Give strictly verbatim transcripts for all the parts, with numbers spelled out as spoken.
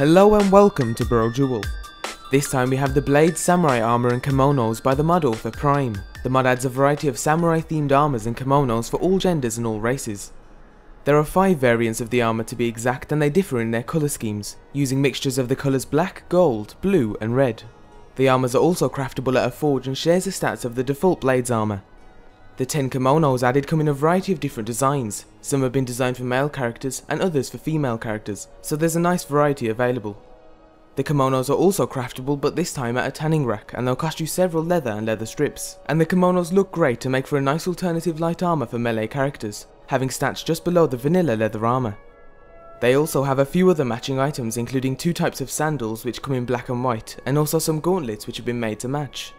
Hello and welcome to Brodual. This time we have the Blades, Samurai armor and kimonos by the model for Prime. The mod adds a variety of samurai themed armors and kimonos for all genders and all races. There are five variants of the armor to be exact, and they differ in their color schemes, using mixtures of the colors black, gold, blue and red. The armors are also craftable at a forge and shares the stats of the default Blades armor. The ten kimonos added come in a variety of different designs. Some have been designed for male characters and others for female characters, so there's a nice variety available. The kimonos are also craftable, but this time at a tanning rack, and they'll cost you several leather and leather strips. And the kimonos look great to make for a nice alternative light armour for melee characters, having stats just below the vanilla leather armour. They also have a few other matching items, including two types of sandals which come in black and white, and also some gauntlets which have been made to match.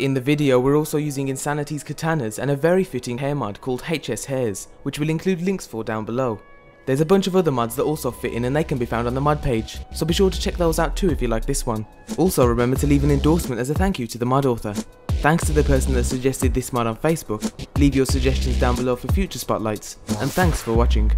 In the video we're also using Insanity's Katanas and a very fitting hair mod called H S Hairs, which we'll include links for down below. There's a bunch of other mods that also fit in, and they can be found on the mod page, so be sure to check those out too if you like this one. Also remember to leave an endorsement as a thank you to the mod author. Thanks to the person that suggested this mod on Facebook. Leave your suggestions down below for future spotlights, and thanks for watching.